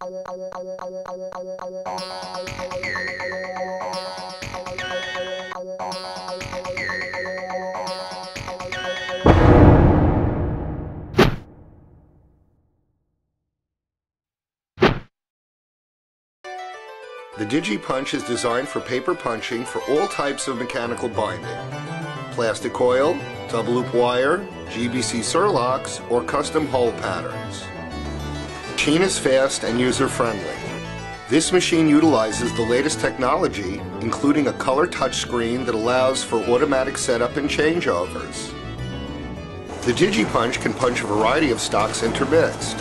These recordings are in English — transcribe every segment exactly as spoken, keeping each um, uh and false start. The DigiPunch is designed for paper punching for all types of mechanical binding: plastic coil, double loop wire, G B C surlocks, or custom hole patterns. The machine is fast and user-friendly. This machine utilizes the latest technology, including a color touchscreen that allows for automatic setup and changeovers. The DigiPunch can punch a variety of stocks intermixed: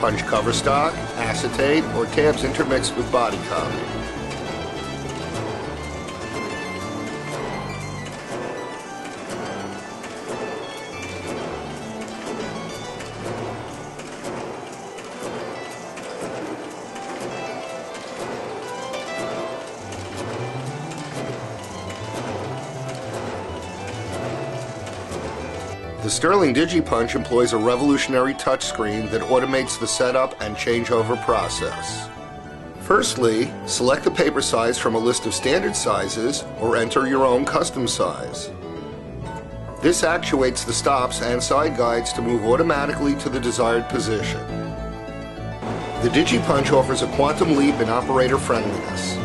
punch cover stock, acetate, or tabs intermixed with body copy. The Sterling DigiPunch employs a revolutionary touchscreen that automates the setup and changeover process. Firstly, select the paper size from a list of standard sizes or enter your own custom size. This actuates the stops and side guides to move automatically to the desired position. The DigiPunch offers a quantum leap in operator friendliness.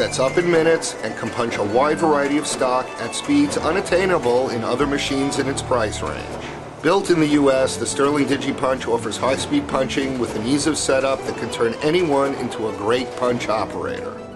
Sets up in minutes and can punch a wide variety of stock at speeds unattainable in other machines in its price range. Built in the U S, the Sterling DigiPunch offers high-speed punching with an ease of setup that can turn anyone into a great punch operator.